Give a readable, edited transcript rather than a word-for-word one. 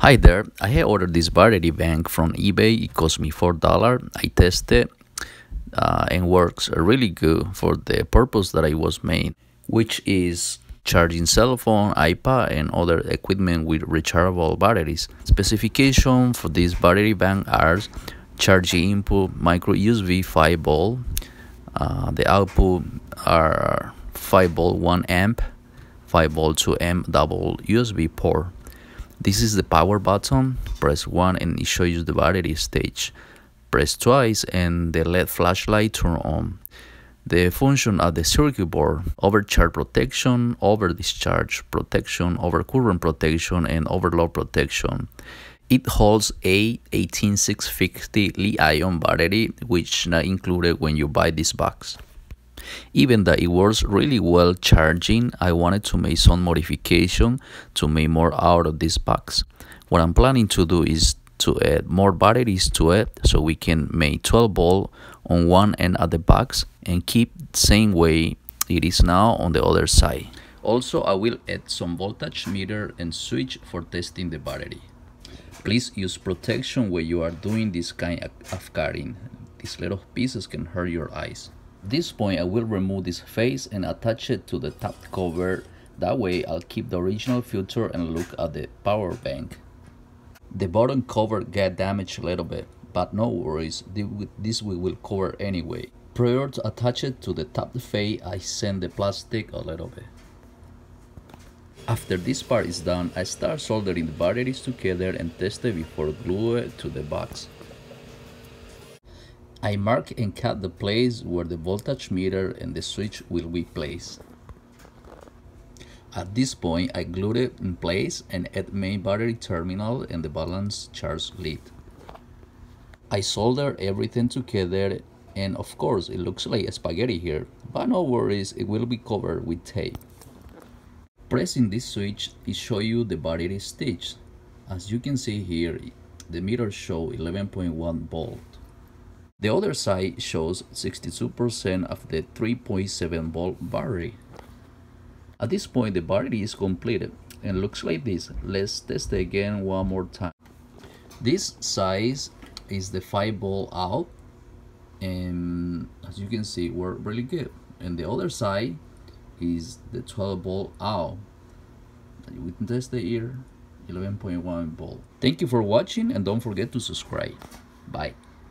Hi there, I have ordered this variety bank from eBay. It cost me $4. I tested and works really good for the purpose that I was made, which is charging cell phone, iPad, and other equipment with rechargeable batteries. Specification for this battery bank are charging input micro USB 5V. The output are 5V 1A, 5V 2A double USB port. This is the power button. Press 1 and it shows you the battery stage. Press twice and the LED flashlight turn on. The function at the circuit board: overcharge protection, over discharge protection, overcurrent protection, and overload protection. It holds a 18650 Li-ion battery, which not included when you buy this box. Even though it works really well charging, I wanted to make some modification to make more out of this box. What I'm planning to do is to add more batteries to it, so we can make 12V on one end of the box and keep the same way it is now on the other side. Also, I will add some voltage meter and switch for testing the battery. Please use protection when you are doing this kind of cutting. These little pieces can hurt your eyes. At this point, I will remove this face and attach it to the top cover. That way I'll keep the original filter and look at the power bank. The bottom cover got damaged a little bit, but no worries, this we will cover anyway. Prior to attach it to the top face, I sand the plastic a little bit. After this part is done, I start soldering the batteries together and test it before glue it to the box. I mark and cut the place where the voltage meter and the switch will be placed. At this point, I glued it in place and add main battery terminal and the balance charge lead. I soldered everything together, and of course it looks like a spaghetti here, but no worries, it will be covered with tape. Pressing this switch, it shows you the battery stage. As you can see here, the meter shows 11.1V. The other side shows 62% of the 3.7V battery. At this point, the battery is completed and looks like this. Let's test it again one more time. This size is the 5V out, and as you can see, it worked really good. And the other side is the 12V out. We can test it here, 11.1V. Thank you for watching, and don't forget to subscribe. Bye.